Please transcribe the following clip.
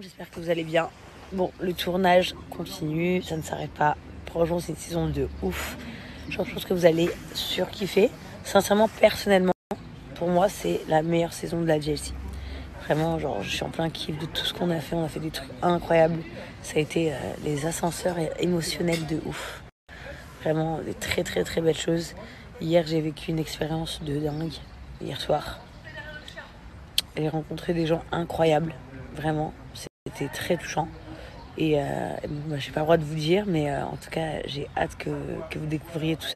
J'espère que vous allez bien. Bon, le tournage continue, ça ne s'arrête pas. Franchement, c'est une saison de ouf. Je pense que vous allez surkiffer. Sincèrement, personnellement, pour moi, c'est la meilleure saison de la JLC. Vraiment, genre, je suis en plein kiff de tout ce qu'on a fait. On a fait des trucs incroyables. Ça a été les ascenseurs émotionnels de ouf. Vraiment, des très très très belles choses. Hier, j'ai vécu une expérience de dingue. Hier soir, j'ai rencontré des gens incroyables. Vraiment, c'était très touchant et je n'ai pas le droit de vous dire, mais en tout cas j'ai hâte que vous découvriez tout ça.